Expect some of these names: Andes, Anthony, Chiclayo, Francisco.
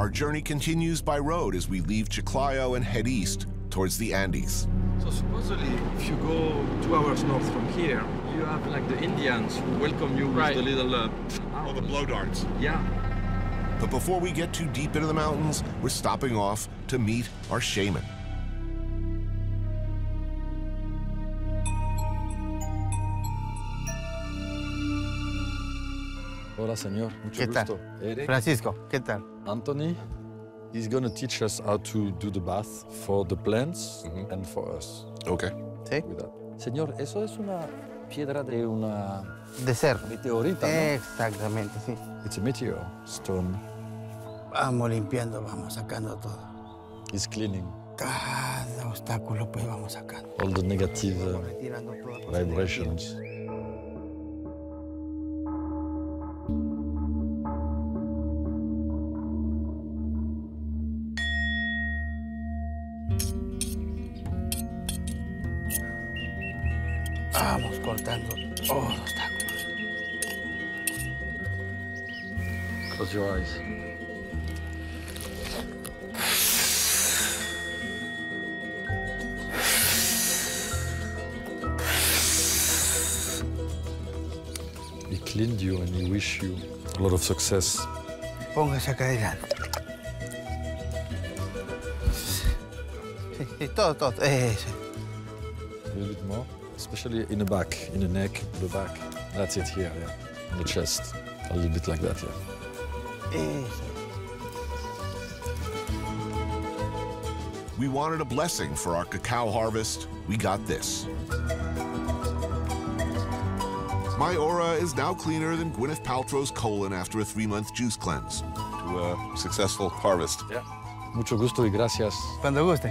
Our journey continues by road as we leave Chiclayo and head east towards the Andes. So supposedly, if you go 2 hours north from here, you have like the Indians who welcome you with the little... oh, the blow darts. Yeah. But before we get too deep into the mountains, we're stopping off to meet our shaman. Hola, señor. Mucho gusto. Eric. Francisco, ¿qué tal? Anthony. He's going to teach us how to do the bath for the plants and for us. Okay. ¿Sí? Señor, eso es una piedra de una... De ser. Meteorita, ¿no? Exactamente, sí. It's a meteor stone. Vamos limpiando, vamos sacando todo. He's cleaning. Cada obstáculo, pues, vamos sacando. All the negative vibrations. Vamos cortando todos los obstáculos. Close your eyes. He cleaned you and he wished you a lot of success. Póngase acá adelante. Sí, todo, todo. Eso. A little bit more. Especially in the back, in the neck, the back. That's it here, yeah. On the chest. A little bit like that, yeah. We wanted a blessing for our cacao harvest. We got this. My aura is now cleaner than Gwyneth Paltrow's colon after a 3-month juice cleanse. To a successful harvest. Yeah. Mucho gusto y gracias. Cuando guste.